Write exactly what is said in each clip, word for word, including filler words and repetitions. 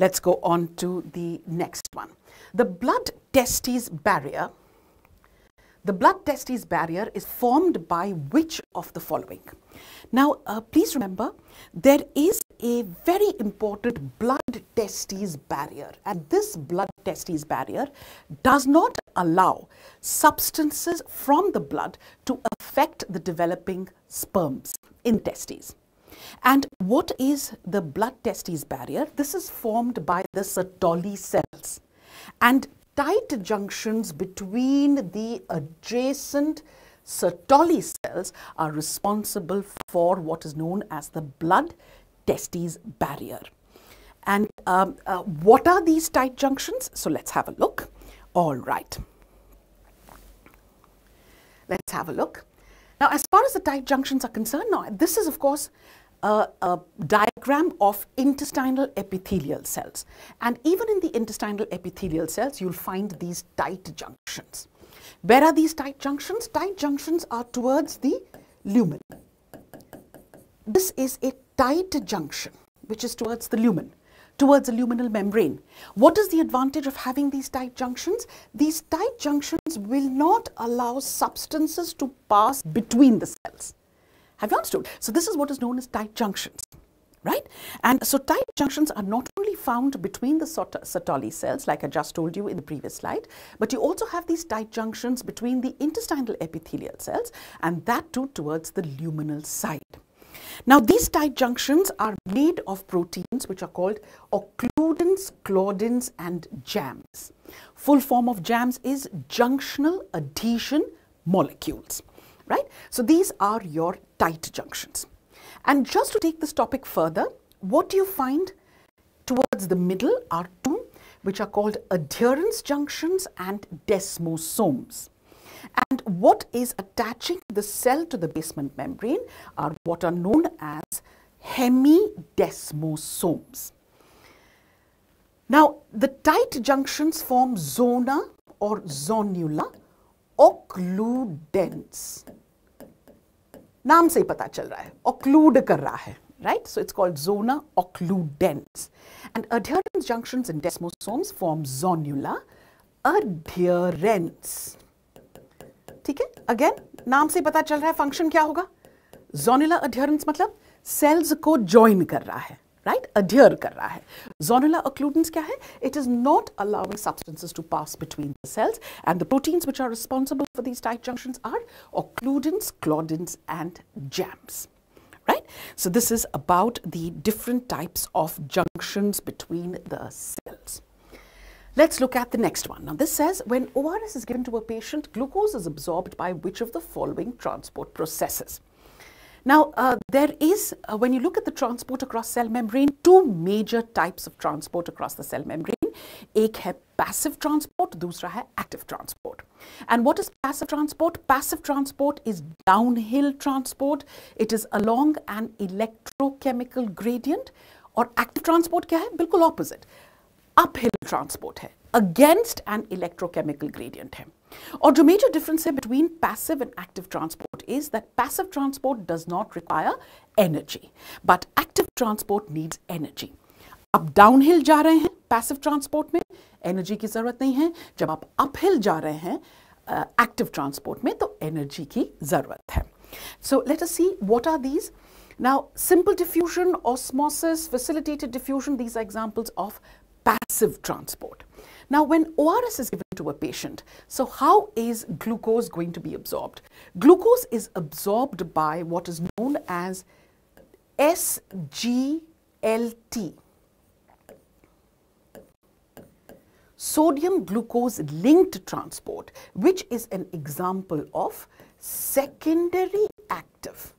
Let's go on to the next one. The blood testis barrier. The blood testis barrier is formed by which of the following? Now, uh, please remember, there is a very important blood testis barrier, and this blood testis barrier does not allow substances from the blood to affect the developing sperms in testes. And what is the blood testis barrier? This is formed by the Sertoli cells, and tight junctions between the adjacent Sertoli cells are responsible for what is known as the blood testis barrier. And um, uh, what are these tight junctions? So let's have a look. All right. Let's have a look. Now, as far as the tight junctions are concerned, now this is of course a, a diagram of intestinal epithelial cells. And even in the intestinal epithelial cells, you'll find these tight junctions. Where are these tight junctions? Tight junctions are towards the lumen. This is a tight junction, which is towards the lumen, towards the luminal membrane. What is the advantage of having these tight junctions? These tight junctions will not allow substances to pass between the cells. Have you understood? So this is what is known as tight junctions, right? And so tight junctions are not only found between the Sertoli cells, like I just told you in the previous slide, but you also have these tight junctions between the intestinal epithelial cells, and that too towards the luminal side. Now, these tight junctions are made of proteins which are called occludins, claudins, and jams. Full form of jams is junctional adhesion molecules, right? So these are your tight junctions. And just to take this topic further, what you find towards the middle are two which are called adherence junctions and desmosomes. And what is attaching the cell to the basement membrane are what are known as hemidesmosomes. Now, the tight junctions form zona or zonula occludens. Naam se hi pata chal raha hai, occlude kar raha hai, right? So it's called zona occludens. And adherence junctions in desmosomes form zonula adherens. ठीक है, again नाम से पता चल रहा है function क्या होगा. जोनुला अडहेरेंस मतलब सेल्स को ज्वाइन कर रहा है, राइट, अडहेयर कर रहा है. जोनुला ऑक्लूडेंस क्या है? It is not allowing substances to pass between the cells, and the proteins which are responsible for these tight junctions are ऑक्लूडेंस, claudins and JAMs, right. So this is about the different types of junctions between the cells. Let's look at the next one. Now, this says, when O R S is given to a patient, glucose is absorbed by which of the following transport processes? Now, uh, there is, uh, when you look at the transport across cell membrane, two major types of transport across the cell membrane. Ek hai passive transport, dusra hai active transport. And what is passive transport? Passive transport is downhill transport. It is along an electrochemical gradient. Or active transport kya hai? Bilkul opposite. Uphill transport hai, against an electrochemical gradient hai. Or the major difference hai between passive and active transport is that passive transport does not require energy, but active transport needs energy. Ab downhill ja rahe hain, passive transport mein energy ki zarurat nahi hai. Jab aap uphill ja rahe hain, uh, active transport mein, to energy ki zarurat hai. So let us see what are these. Now, simple diffusion, osmosis, facilitated diffusion, these are examples of passive transport. Now, when O R S is given to a patient, so how is glucose going to be absorbed? Glucose is absorbed by what is known as S G L T, sodium glucose linked transport, which is an example of secondary active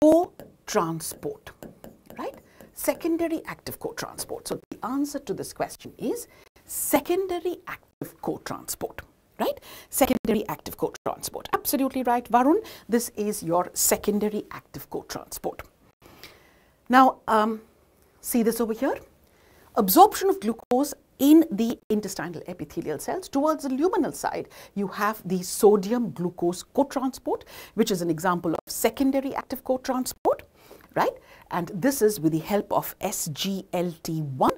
co-transport, right? Secondary active co-transport. So the answer to this question is secondary active co-transport, right? Secondary active co-transport. Absolutely right, Varun. This is your secondary active co-transport. Now, um, see this over here. Absorption of glucose in the intestinal epithelial cells. Towards the luminal side, you have the sodium glucose co-transport, which is an example of secondary active co-transport, right? And this is with the help of S G L T one,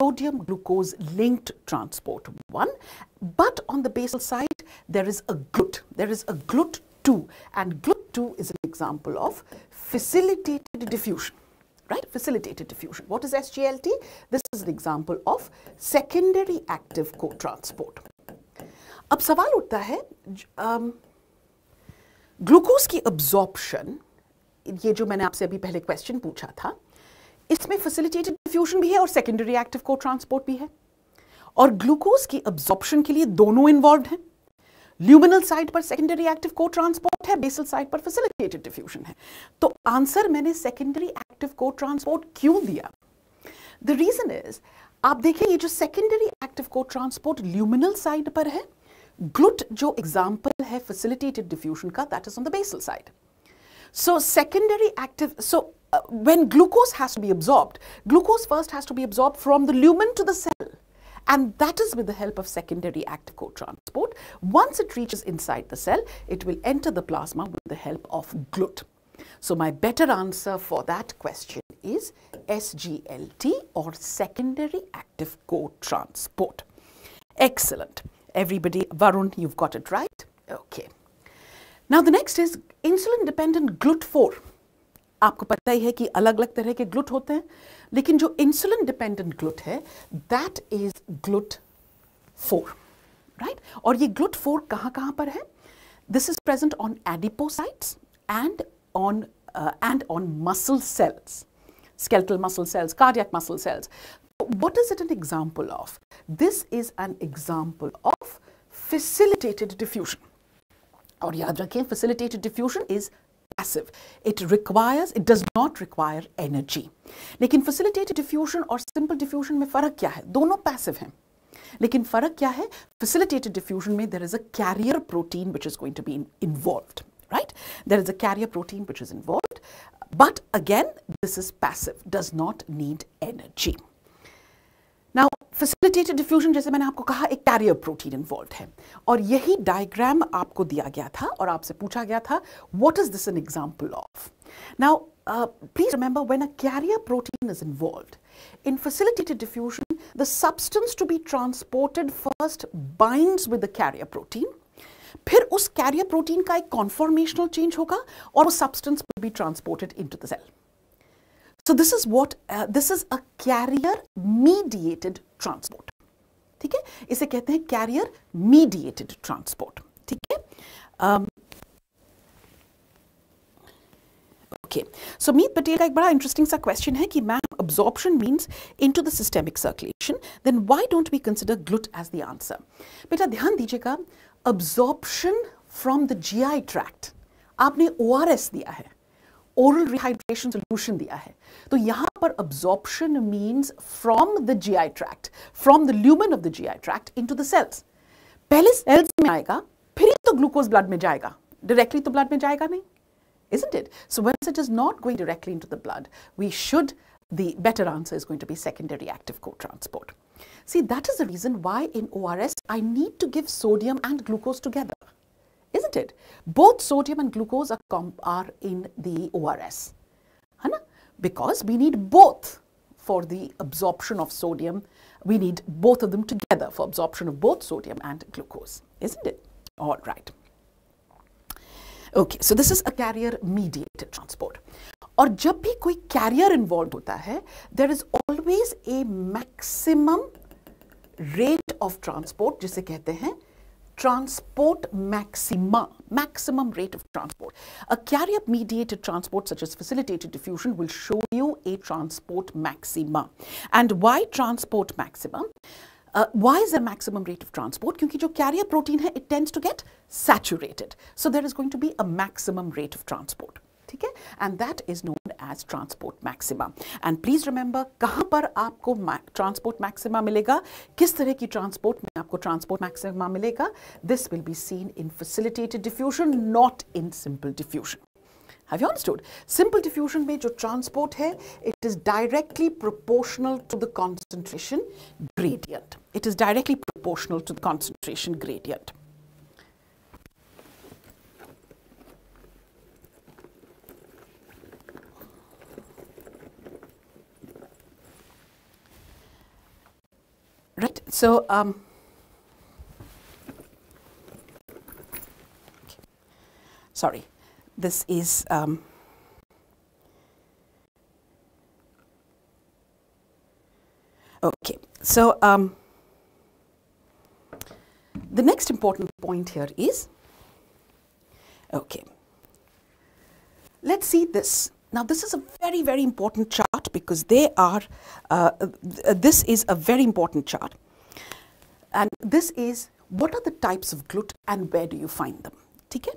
sodium-glucose linked transport one, but on the basal side, there is a GLUT. There is a GLUT two, and GLUT two is an example of facilitated diffusion, right? Facilitated diffusion. What is S G L T? This is an example of secondary active co-transport. अब सवाल उठता है, glucose की absorption, ये जो मैंने आपसे अभी पहले क्वेश्चन पूछा था, इसमें फैसिलिटेटेड डिफ्यूजन भी है और सेकेंडरी एक्टिव को ट्रांसपोर्ट भी है, और ग्लूकोज की अब्जॉर्प्शन के लिए दोनों इन्वॉल्व हैं. ल्यूमिनल साइड पर सेकेंडरी एक्टिव को ट्रांसपोर्ट है, बेसल साइड पर फैसिलिटेटेड डिफ्यूजन है. तो आंसर मैंने सेकेंडरी एक्टिव को ट्रांसपोर्ट क्यों दिया? द रीजन इज, आप देखिए, ये जो सेकेंडरी एक्टिव को ट्रांसपोर्ट ल्यूमिनल साइड पर है, ग्लुट जो एग्जाम्पल है फैसिलिटेटेड डिफ्यूजन का, that is on the basal side. So secondary active, so uh, when glucose has to be absorbed, glucose first has to be absorbed from the lumen to the cell, and that is with the help of secondary active co-transport. Once it reaches inside the cell, it will enter the plasma with the help of GLUT. So my better answer for that question is S G L T or secondary active co-transport. Excellent. Everybody, Varun, you've got it right. Okay. Now the next is insulin dependent GLUT four. आपको पता ही है कि अलग अलग तरह के ग्लुट होते हैं, लेकिन जो इंसुलिन डिपेंडेंट ग्लुट है that is GLUT four, right? और ये ग्लुट फोर कहाँ कहाँ पर है? This is present on adipocytes and on and on muscle cells, skeletal muscle cells, cardiac muscle cells. What is it an example of? This is an example of facilitated diffusion. और याद रखें, facilitated diffusion is passive. It requires, it does not require energy. लेकिन facilitated diffusion और simple diffusion में फर्क क्या है? दोनों passive हैं, लेकिन फर्क क्या है? Facilitated diffusion में there is a carrier protein which is going to be involved, right? There is a carrier protein which is involved, but again this is passive, does not need energy. Now facilitated diffusion, जैसे मैंने आपको कहा, एक carrier protein involved है, और यही diagram आपको दिया गया था और आपसे पूछा गया था what is this an example of? Now uh, please remember, when a carrier protein is involved in facilitated diffusion, the substance to be transported first binds with the carrier protein, फिर उस carrier protein का एक conformational change होगा और वो substance will be transported into the cell. So this is what uh, this is a carrier mediated transport. ठीक है, इसे कहते हैं carrier mediated transport. ठीक है. um, okay, so Meet Patel का एक बड़ा interesting सा question है कि ma'am, absorption means into the systemic circulation, then why don't we consider GLUT as the answer? बेटा ध्यान दीजिएगा, absorption from the G I tract, आपने O R S दिया है, oral rehydration solution दिया है, तो यहाँ पर absorption means from the G I tract, from the lumen of the G I tract into the cells. पहले cells में आएगा, फिर ही तो glucose blood में जाएगा, directly तो blood में जाएगा नहीं, isn't it? So once it is not going directly into the blood, we should, the better answer is going to be secondary active co-transport. See, that is the reason why in O R S I need to give sodium and glucose together. Isn't it? Both sodium and glucose are, are in the O R S, है ना? Because we need both for the absorption of sodium. We need both of them together for absorption of both sodium and glucose, isn't it? All right. Okay, so this is a carrier-mediated transport. और जब भी कोई carrier involved होता है, there is always a maximum rate of transport, जिसे कहते हैं transport maxima, maximum rate of transport. A carrier mediated transport such as facilitated diffusion will show you a transport maxima. And why transport maxima? Uh, why is there maximum rate of transport? Because the carrier protein hai, it tends to get saturated. So there is going to be a maximum rate of transport. Okay? And that is known as transport maxima. And please remember, कहाँ पर आपको transport maxima मिलेगा, किस तरह की transport में आपको transport maxima मिलेगा? This will be seen in facilitated diffusion, not in simple diffusion. Have you understood? Simple diffusion में जो transport है, it is directly proportional to the concentration gradient. It is directly proportional to the concentration gradient. So um, sorry, this is um, okay. So um, the next important point here is okay. Let's see this. Now, this is a very, very important chart because they are. Uh, th this is a very important chart, and this is what are the types of GLUT and where do you find them. Okay.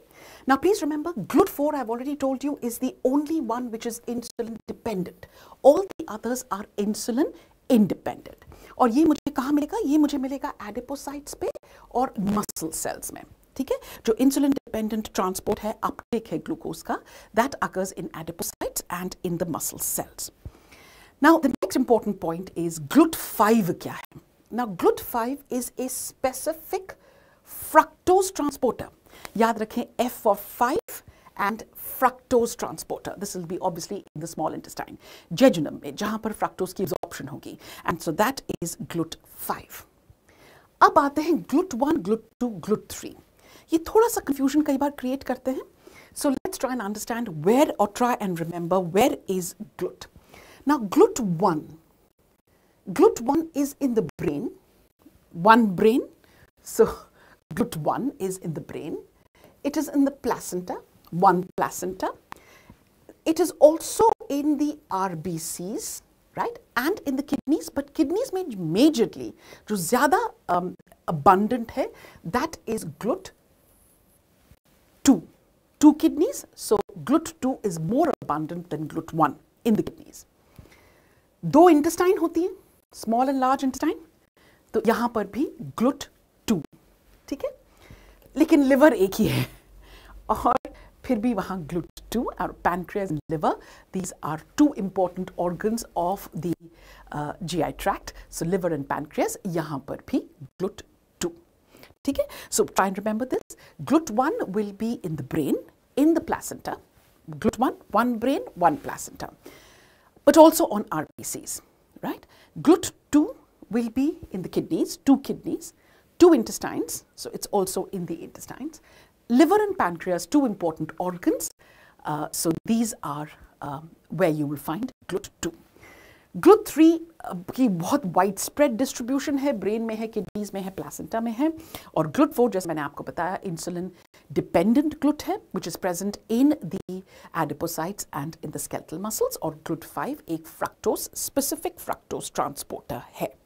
Now, please remember, GLUT four, I've already told you, is the only one which is insulin dependent. All the others are insulin independent. और ये मुझे कहाँ मिलेगा? ये मुझे मिलेगा adipocytes पे और muscle cells में. ठीक है, जो insulin dependent transport है, uptake है glucose का, that occurs in adipocytes and in the muscle cells. Now the next important point is GLUT five क्या है? Now GLUT five is a specific fructose transporter. याद रखें F for five and fructose transporter. This will be obviously in the small intestine, jejunum में, जहाँ पर fructose की absorption होगी, and so that is GLUT five. अब आते हैं GLUT one, GLUT two, GLUT three. ये थोड़ा सा confusion कई बार create करते हैं. So let's try and understand where or try and remember where is GLUT. Now GLUT one, GLUT one is in the brain, one brain. So GLUT one is in the brain. It is in the placenta, one placenta. It is also in the R B Cs, right? And in the kidneys, but kidneys majorly, जो ज़्यादा um, abundant है, that is GLUT two. Two kidneys, so GLUT two is more abundant than GLUT one in the kidneys. दो intestine होती हैं, small and large intestine, तो यहाँ पर भी GLUT two, ठीक है? लेकिन liver एक ही है, और फिर भी वहाँ GLUT two, our pancreas and liver, these are two important organs of the uh, G I tract. So liver and pancreas, यहाँ पर भी GLUT two. ठीक है? So try and remember this. GLUT one will be in the brain, in the placenta. GLUT one, one brain, one placenta. But also on R B Cs, right? GLUT two will be in the kidneys, two kidneys, two intestines. So it's also in the intestines. Liver and pancreas, two important organs, uh, so these are um, where you will find GLUT two. GLUT three uh, की बहुत widespread distribution है, brain में है, kidneys में है, placenta में है, और GLUT four जैसे मैंने आपको बताया insulin dependent GLUT है, which is present in the adipocytes and in the skeletal muscles, और GLUT five एक fructose specific fructose transporter है.